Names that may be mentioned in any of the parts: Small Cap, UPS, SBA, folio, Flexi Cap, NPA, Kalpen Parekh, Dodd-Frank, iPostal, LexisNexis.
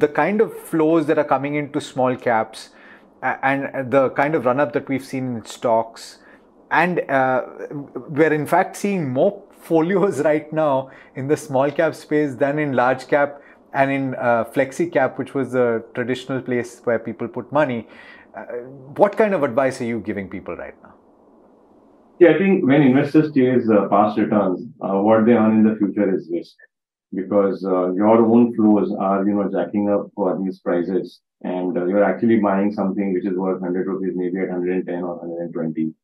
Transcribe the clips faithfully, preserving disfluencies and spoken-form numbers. the kind of flows that are coming into small caps and the kind of run-up that we've seen in stocks, and uh, we're in fact seeing more folios right now in the small cap space than in large cap and in uh, flexi cap, which was the traditional place where people put money. Uh, what kind of advice are you giving people right now? Yeah, I think when investors chase uh, past returns, uh, what they earn in the future is risk, because uh, your own flows are, you know, jacking up for these prices, and uh, you're actually buying something which is worth one hundred rupees, maybe at one hundred ten or one hundred twenty.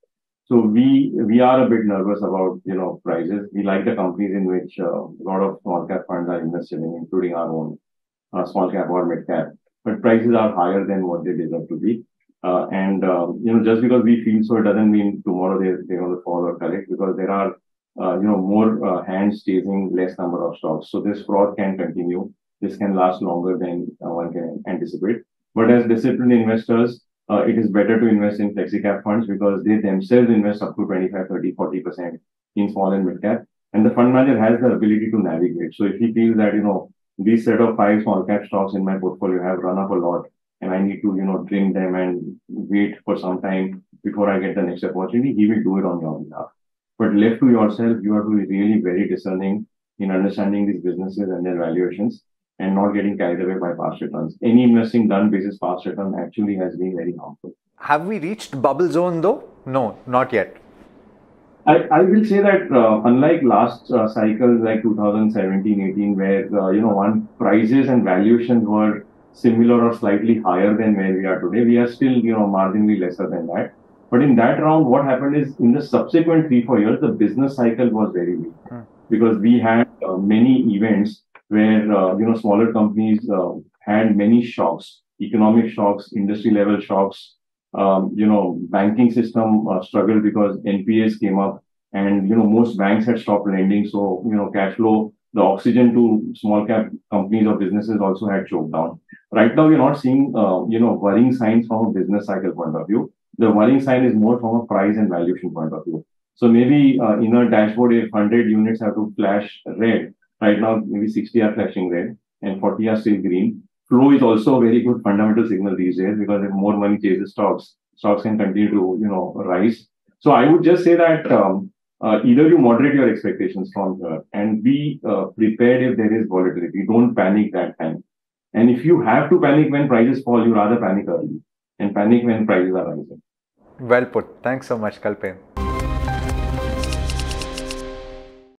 So we we are a bit nervous about, you know, prices. We like the companies in which a uh, lot of small cap funds are invested in, including our own uh, small cap or mid cap. But prices are higher than what they deserve to be. Uh, and, uh, you know, just because we feel so, it doesn't mean tomorrow they're, they're going to fall or correct, because there are, uh, you know, more uh, hands chasing less number of stocks. So this fraud can continue. This can last longer than uh, one can anticipate. But as disciplined investors, Uh, it is better to invest in flexi cap funds, because they themselves invest up to twenty-five, thirty, forty percent in small and mid cap. And the fund manager has the ability to navigate. So if he feels that, you know, these set of five small cap stocks in my portfolio have run up a lot and I need to, you know, trim them and wait for some time before I get the next opportunity, he will do it on your behalf. But left to yourself, you have to be really very discerning in understanding these businesses and their valuations, and not getting carried away by past returns. Any investing done basis past return actually has been very harmful. Have we reached bubble zone though? No, not yet. I, I will say that uh, unlike last uh, cycle, like two thousand seventeen, eighteen, where uh, you know, one, prices and valuations were similar or slightly higher than where we are today, we are still, you know, marginally lesser than that. But in that round, what happened is, in the subsequent three, four years, the business cycle was very weak, hmm. because we had uh, many events where, uh, you know, smaller companies uh, had many shocks, economic shocks, industry level shocks, um, you know, banking system uh, struggled because N P As came up, and, you know, most banks had stopped lending. So, you know, cash flow, the oxygen to small cap companies or businesses also had choked down. Right now, we're not seeing, uh, you know, worrying signs from a business cycle point of view. The worrying sign is more from a price and valuation point of view. So maybe uh, in our dashboard, if one hundred units have to flash red, right now, maybe sixty are flashing red and forty are still green. Flow is also a very good fundamental signal these days, because if more money chases stocks, stocks can continue to, you know, rise. So I would just say that um, uh, either you moderate your expectations from here and be uh, prepared if there is volatility. Don't panic that time. And if you have to panic when prices fall, you rather panic early and panic when prices are rising. Well put. Thanks so much, Kalpen.